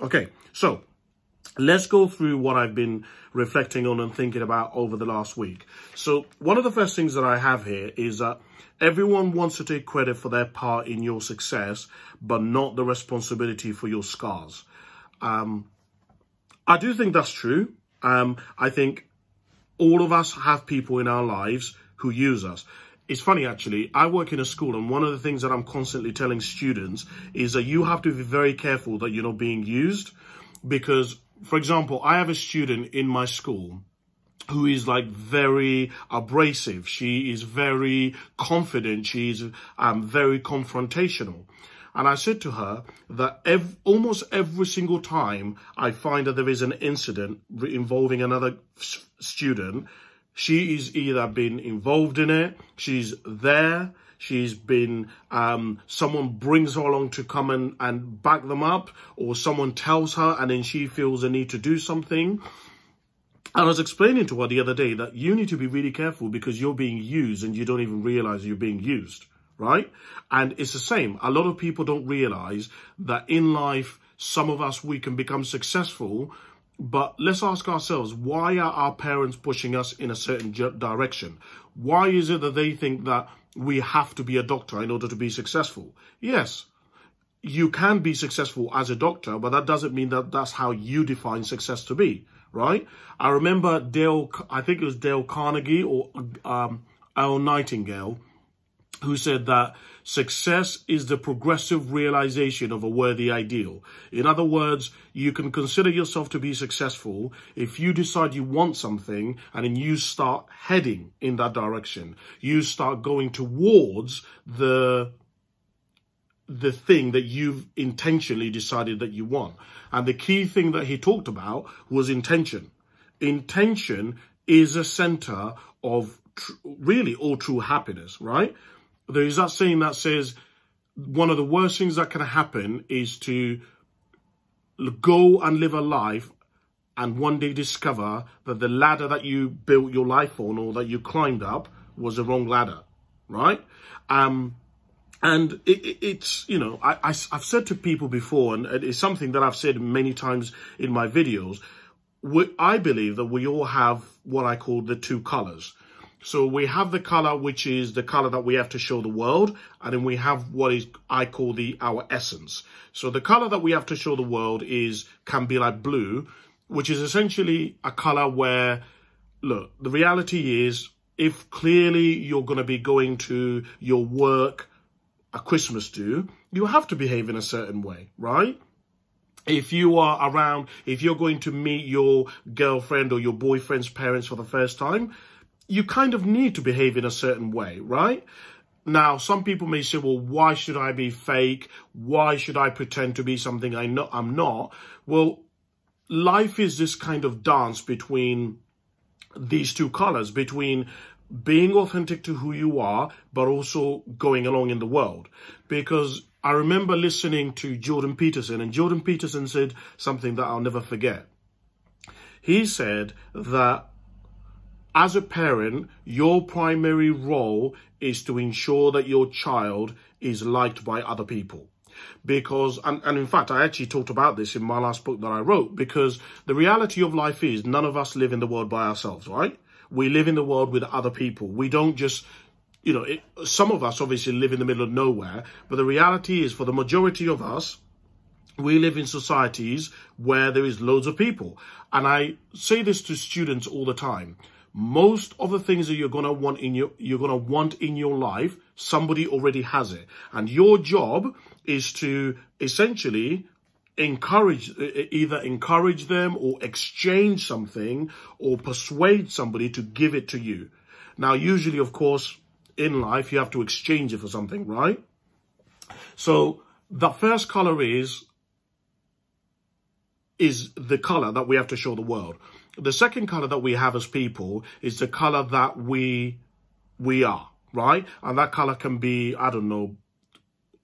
Okay, so let's go through what I've been reflecting on and thinking about over the last week. So one of the first things that I have here is that everyone wants to take credit for their part in your success, but not the responsibility for your scars. I do think that's true. I think all of us have people in our lives who use us. It's funny, actually, I work in a school, and one of the things that I'm constantly telling students is that you have to be very careful that you're not being used. Because, for example, I have a student in my school who is like very abrasive. She is very confident. She is very confrontational. And I said to her that almost every single time I find that there is an incident involving another student, she is either been involved in it, she's there, she's been, someone brings her along to come and back them up, or someone tells her and then she feels a need to do something. I was explaining to her the other day that you need to be really careful because you're being used and you don't even realize you're being used, right? And it's the same. A lot of people don't realize that in life, some of us, we can become successful. But let's ask ourselves, why are our parents pushing us in a certain direction? Why is it that they think that we have to be a doctor in order to be successful? Yes, you can be successful as a doctor, but that doesn't mean that that's how you define success to be, right? I remember Dale Carnegie or Earl Nightingale, who said that success is the progressive realization of a worthy ideal. In other words, you can consider yourself to be successful if you decide you want something and then you start heading in that direction. You start going towards the thing that you've intentionally decided that you want. And the key thing that he talked about was intention. Intention is a center of really all true happiness, right? There is that saying that says one of the worst things that can happen is to go and live a life and one day discover that the ladder that you built your life on or that you climbed up was the wrong ladder, right? And it's, you know, I've said to people before, and it's something that I've said many times in my videos, I believe that we all have what I call the two colors. So we have the color, which is the color that we have to show the world. And then we have what is I call our essence. So the color that we have to show the world can be like blue, which is essentially a color where, look, the reality is if clearly you're going to be going to your work at Christmas do, you have to behave in a certain way, right? If you are around, if you're going to meet your girlfriend or your boyfriend's parents for the first time, you kind of need to behave in a certain way, right? Now, some people may say, well, why should I be fake? Why should I pretend to be something I'm not? Well, life is this kind of dance between these two colors, between being authentic to who you are, but also going along in the world. Because I remember listening to Jordan Peterson, and Jordan Peterson said something that I'll never forget. He said that as a parent, your primary role is to ensure that your child is liked by other people. Because, and in fact, I actually talked about this in my last book that I wrote, because the reality of life is none of us live in the world by ourselves, right? We live in the world with other people. We don't just, you know, some of us obviously live in the middle of nowhere, but the reality is for the majority of us, we live in societies where there is loads of people. And I say this to students all the time. Most of the things that you're gonna want in your life, somebody already has it, and your job is to essentially either encourage them or exchange something or persuade somebody to give it to you. Now, usually, of course, in life you have to exchange it for something, right? So the first color is the color that we have to show the world. The second color that we have as people is the color that we are, right? And that color can be, I don't know,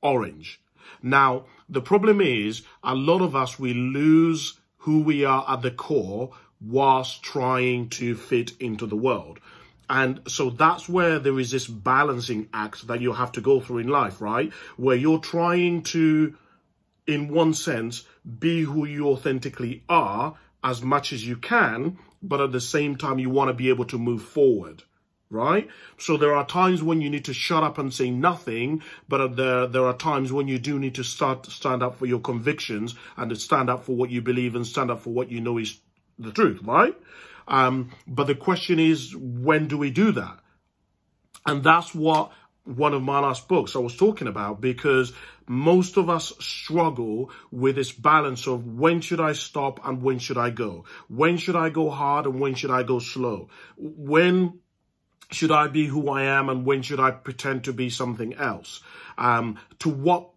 orange. Now, the problem is a lot of us, we lose who we are at the core whilst trying to fit into the world. And so that's where there is this balancing act that you have to go through in life, right? Where you're trying to, in one sense, be who you authentically are as much as you can, but at the same time, you want to be able to move forward, right? So there are times when you need to shut up and say nothing, but there are times when you do need to stand up for your convictions and to stand up for what you believe and stand up for what you know is the truth, right? But the question is, when do we do that? And that's what one of my last books I was talking about, because most of us struggle with this balance of when should I stop and when should I go? When should I go hard and when should I go slow? When should I be who I am and when should I pretend to be something else? To what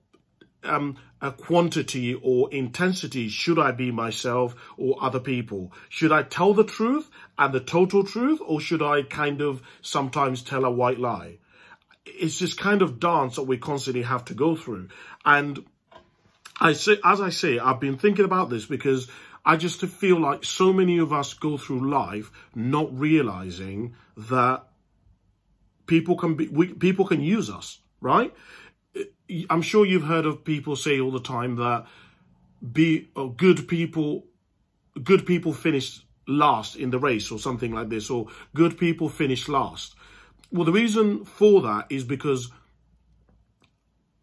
a quantity or intensity should I be myself or other people? Should I tell the truth and the total truth, or should I kind of sometimes tell a white lie? It's this kind of dance that we constantly have to go through. And as I say, I've been thinking about this because I just feel like so many of us go through life not realizing that people can use us, right? I'm sure you've heard of people say all the time that good people finish last in the race or something like this, or good people finish last. Well, the reason for that is because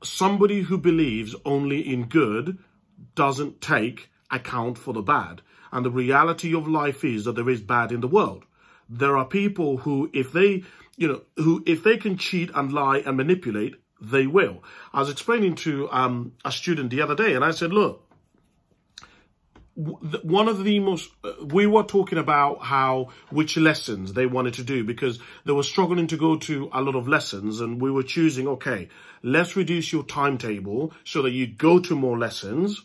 somebody who believes only in good doesn't take account for the bad. And the reality of life is that there is bad in the world. There are people who, if they can cheat and lie and manipulate, they will. I was explaining to a student the other day, and I said, look, we were talking about which lessons they wanted to do, because they were struggling to go to a lot of lessons, and we were choosing, okay, let's reduce your timetable so that you go to more lessons.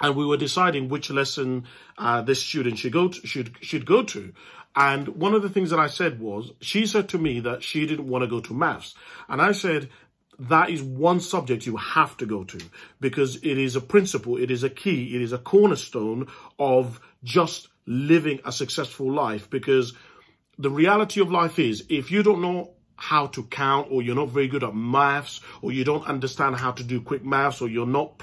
And we were deciding which lesson this student should go to. And one of the things that I said was, she said to me that she didn't want to go to maths. And I said, that is one subject you have to go to, because it is a principle, it is a key, it is a cornerstone of just living a successful life. Because the reality of life is, if you don't know how to count, or you're not very good at maths, or you don't understand how to do quick maths, or you're not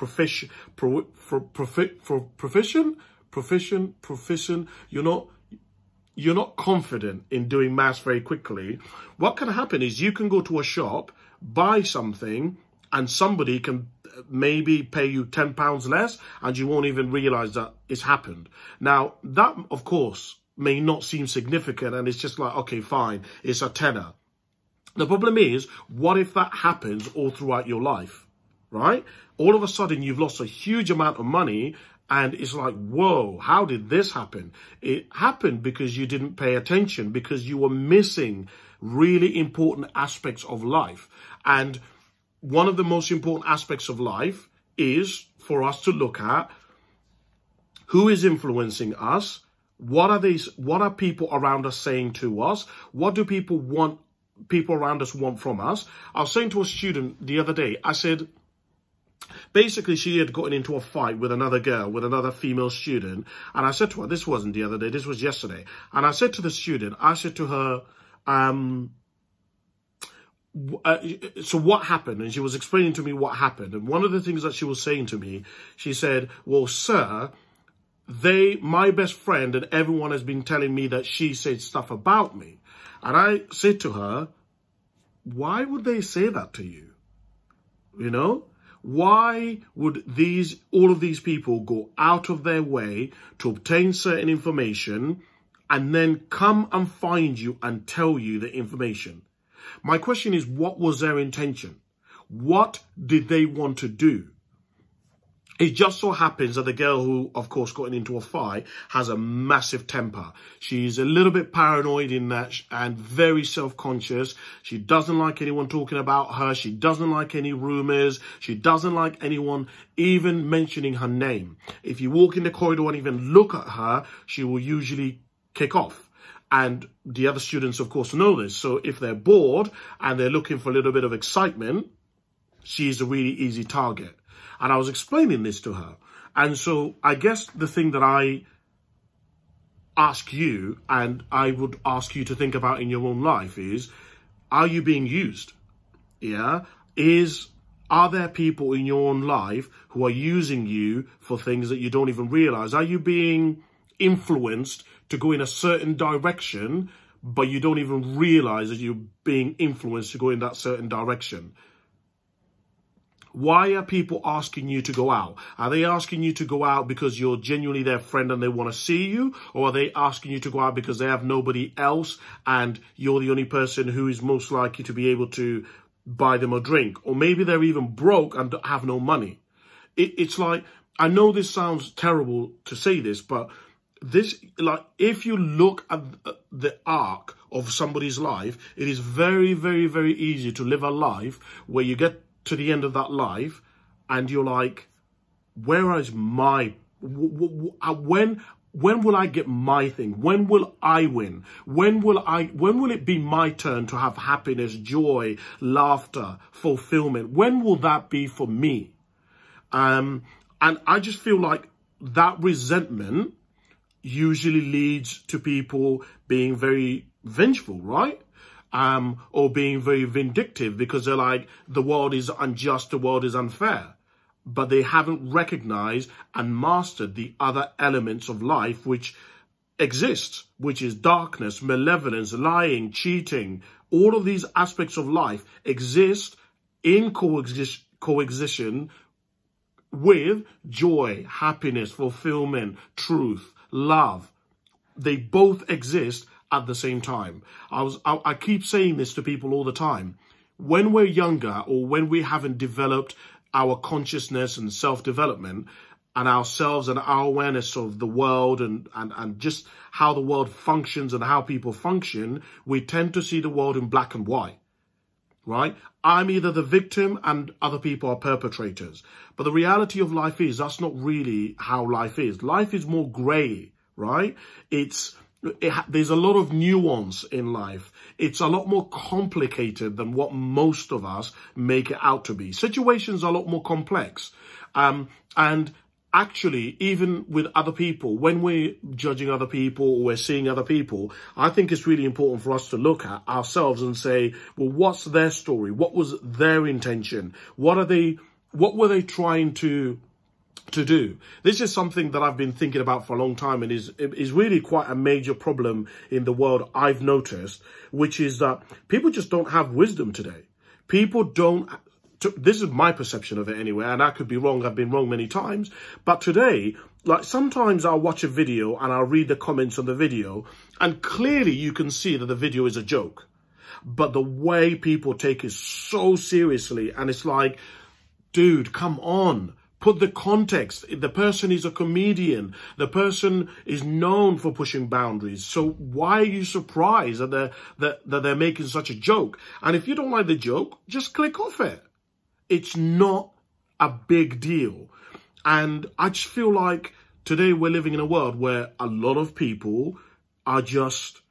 you're not confident in doing maths very quickly, what can happen is you can go to a shop, buy something, and somebody can maybe pay you £10 less, and you won't even realize that it's happened. Now, that, of course, may not seem significant, and it's just like, okay, fine, it's a tenner. The problem is, what if that happens all throughout your life, right? All of a sudden, you've lost a huge amount of money, and it's like, whoa, how did this happen? It happened because you didn't pay attention, because you were missing really important aspects of life. And one of the most important aspects of life is for us to look at who is influencing us, what are people around us saying to us, what do people around us want from us. I was saying to a student the other day, I said, basically, she had gotten into a fight with another girl, with another female student. And I said to her, this wasn't the other day, this was yesterday. And I said to the student, I said to her, so what happened? And she was explaining to me what happened. And one of the things that she was saying to me, she said, well, sir, my best friend and everyone has been telling me that she said stuff about me. And I said to her, why would they say that to you? You know? Why would all of these people go out of their way to obtain certain information and then come and find you and tell you the information? My question is, what was their intention? What did they want to do? It just so happens that the girl, who of course got into a fight, has a massive temper. She's a little bit paranoid in that, and very self-conscious. She doesn't like anyone talking about her. She doesn't like any rumors. She doesn't like anyone even mentioning her name. If you walk in the corridor and even look at her, she will usually kick off. And the other students, of course, know this. So if they're bored and they're looking for a little bit of excitement, she's a really easy target. And I was explaining this to her. And so I guess the thing that I ask you, and I would ask you to think about in your own life, is, are you being used? Yeah. Is Are there people in your own life who are using you for things that you don't even realize? Are you being influenced to go in a certain direction, but you don't even realize that you're being influenced to go in that certain direction? Why are people asking you to go out? Are they asking you to go out because you're genuinely their friend and they want to see you? Or are they asking you to go out because they have nobody else and you're the only person who is most likely to be able to buy them a drink? Or maybe they're even broke and have no money. It's like, I know this sounds terrible to say this, but this, like, if you look at the arc of somebody's life, it is very, very, very easy to live a life where you get to the end of that life and you're like, where is my, when will I get my thing? When will I win? When will it be my turn to have happiness, joy, laughter, fulfillment? When will that be for me? And I just feel like that resentment usually leads to people being very vengeful, right? Or being very vindictive, because they're like, the world is unjust, the world is unfair. But they haven't recognized and mastered the other elements of life which exist, which is darkness, malevolence, lying, cheating. All of these aspects of life exist in coexistion with joy, happiness, fulfillment, truth, love. They both exist at the same time. I keep saying this to people all the time. When we're younger, or when we haven't developed our consciousness and self-development and ourselves and our awareness of the world and just how the world functions and how people function, we tend to see the world in black and white, right? I'm either the victim and other people are perpetrators. But the reality of life is that's not really how life is. Life is more grey, right? There's a lot of nuance in life. It's a lot more complicated than what most of us make it out to be. Situations are a lot more complex. And actually, even with other people, when we're judging other people or we're seeing other people, I think it's really important for us to look at ourselves and say, well, what's their story? What was their intention? What were they trying to do? This is something that I've been thinking about for a long time, and is really quite a major problem in the world, I've noticed, which is that people just don't have wisdom today. People don't, this is my perception of it anyway, and I could be wrong, I've been wrong many times, but today, like, sometimes I'll watch a video and I'll read the comments on the video, and clearly you can see that the video is a joke, but the way people take it so seriously, and it's like, dude, come on. Put the context. The person is a comedian. The person is known for pushing boundaries. So why are you surprised that they're making such a joke? And if you don't like the joke, just click off it. It's not a big deal. And I just feel like today we're living in a world where a lot of people are just,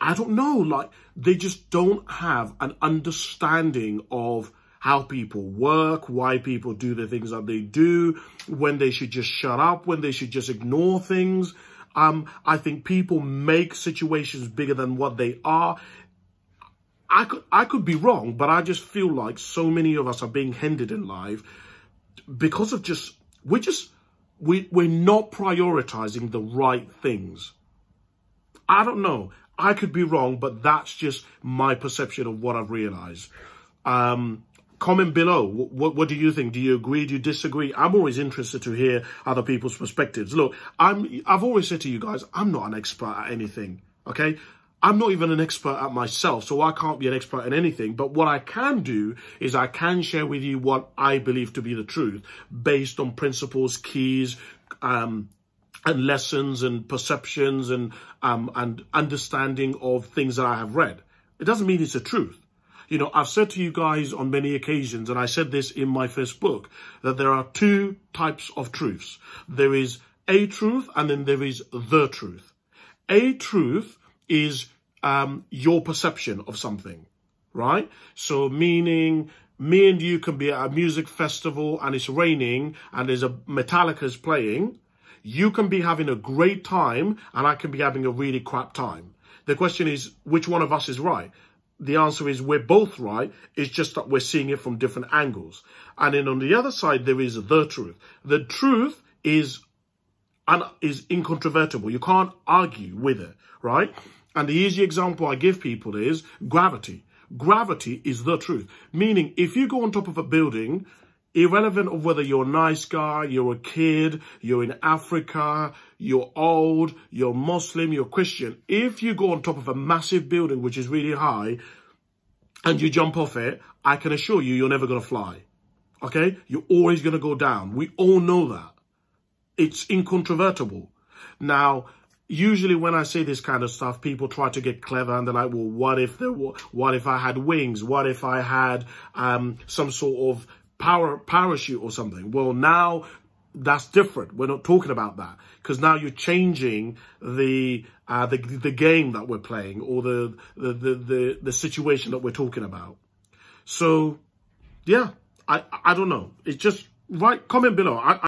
I don't know, like, they just don't have an understanding of how people work, why people do the things that they do, when they should just shut up, when they should just ignore things. I think people make situations bigger than what they are. I could be wrong, but I just feel like so many of us are being hindered in life because of we're not prioritizing the right things. I don't know. I could be wrong, but that's just my perception of what I've realized. Comment below. What do you think? Do you agree? Do you disagree? I'm always interested to hear other people's perspectives. Look, I've always said to you guys, I'm not an expert at anything, okay? I'm not even an expert at myself, so I can't be an expert in anything. But what I can do is I can share with you what I believe to be the truth based on principles, keys, and lessons and perceptions and understanding of things that I have read. It doesn't mean it's the truth. You know, I've said to you guys on many occasions, and I said this in my first book, that there are two types of truths. There is a truth, and then there is the truth. A truth is your perception of something, right? So meaning, me and you can be at a music festival and it's raining and there's a Metallica's playing. You can be having a great time and I can be having a really crap time. The question is, which one of us is right? the answer is we're both right. It's just that we're seeing it from different angles. And then on the other side, there is the truth. The truth is incontrovertible. You can't argue with it, right? And the easy example I give people is gravity. Gravity is the truth. Meaning, if you go on top of a building, irrelevant of whether you're a nice guy, you're a kid, you're in Africa, you're old, you're Muslim, you're Christian, if you go on top of a massive building, which is really high, and you jump off it, I can assure you, you're never going to fly. Okay? You're always going to go down. We all know that. It's incontrovertible. Now, usually when I say this kind of stuff, people try to get clever and they're like, well, what if I had wings? What if I had some sort of parachute or something? Well, now that's different. We're not talking about that, because now you're changing the game that we're playing, or the situation that we're talking about. So yeah, I don't know. It's just, right, comment below. I